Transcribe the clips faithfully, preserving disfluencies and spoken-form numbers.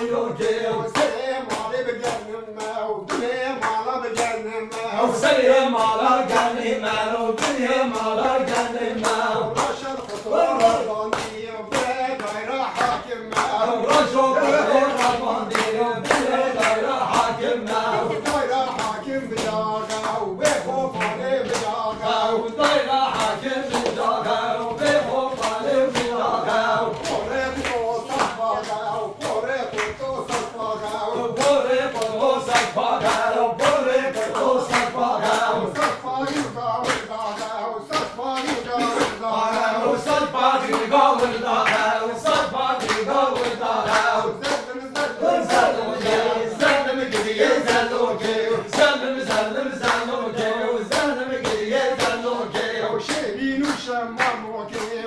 زلوكي وسلم على بجنمه وسلم على بجنمه وسلم على بجنمه وسلم على بجنمه ورشا الخطوة الربانية وفي دايرة حاكمة ورشا الخطوة الربانية وفي دايرة حاكمة ودايرة حاكم بجاغة وبيخوف عليه بجاغة ودايرة حاكم بجاغة وبيخوف عليه بجاغة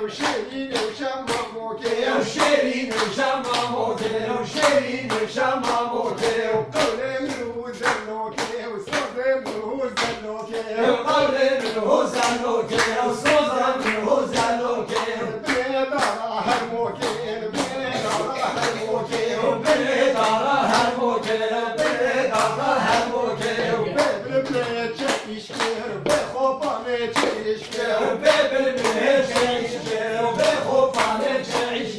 وشيرين وشامة موتي وشيرين وشامة موتي وقولي منه زلوكي وصوزي منه زلوكي وقولي منه زلوكي وصوزي منه زلوكي البلي دارا هرموكي البلي دارا هرموكي البلي دارا هرموكي البلي دارا هرموكي وباب البلاد شاف يشكي وباب خوفاني شاف يشكي وباب البلاد شاف يشكي وباب خوفاني شاف يشكي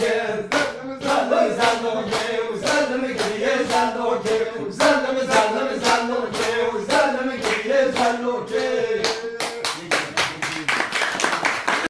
Yeah.